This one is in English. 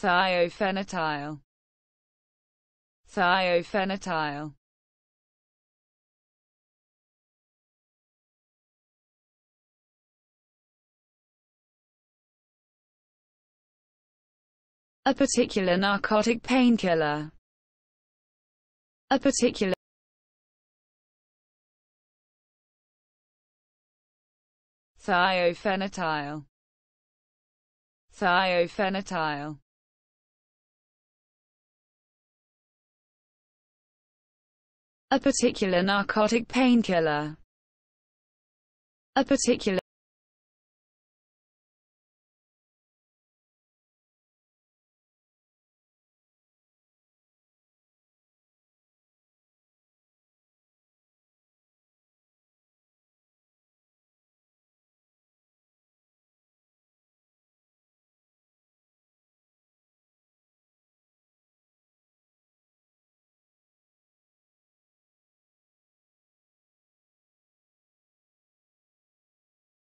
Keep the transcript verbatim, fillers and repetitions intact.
Thiofentanyl. Thiofentanyl. A particular narcotic painkiller. A particular Thiofentanyl. Thiofentanyl. A particular narcotic painkiller. A particular